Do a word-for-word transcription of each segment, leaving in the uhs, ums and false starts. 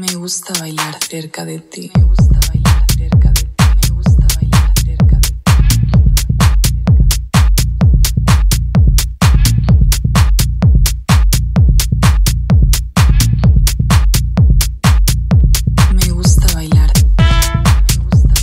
Me gusta bailar cerca de ti. Me gusta bailar cerca de ti. Me gusta bailar cerca de ti. Me gusta bailar. Me gusta bailar. Me gusta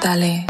bailar. Dale.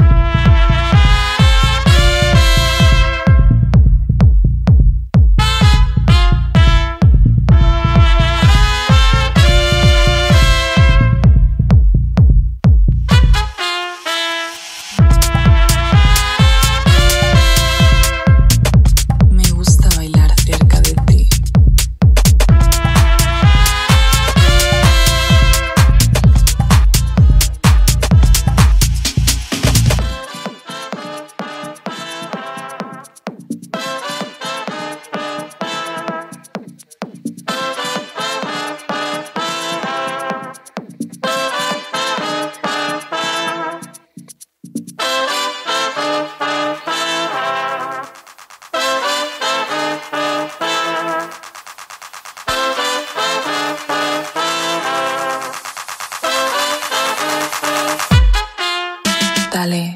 Dale.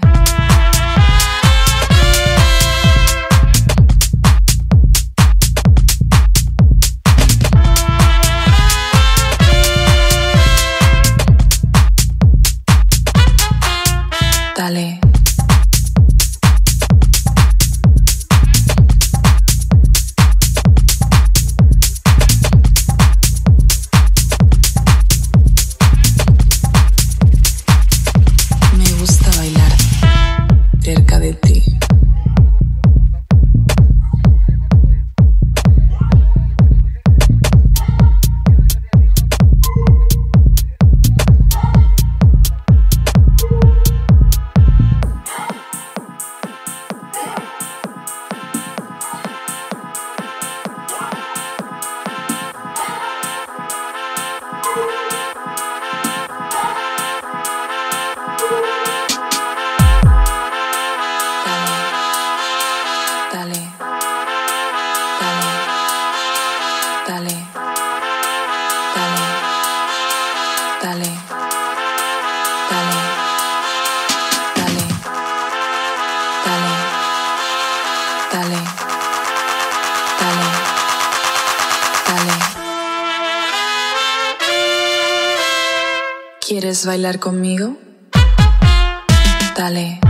Dale. Cerca de ti. Dale, dale, dale, dale, dale, dale, dale, dale, dale. ¿Quieres bailar conmigo? Dale.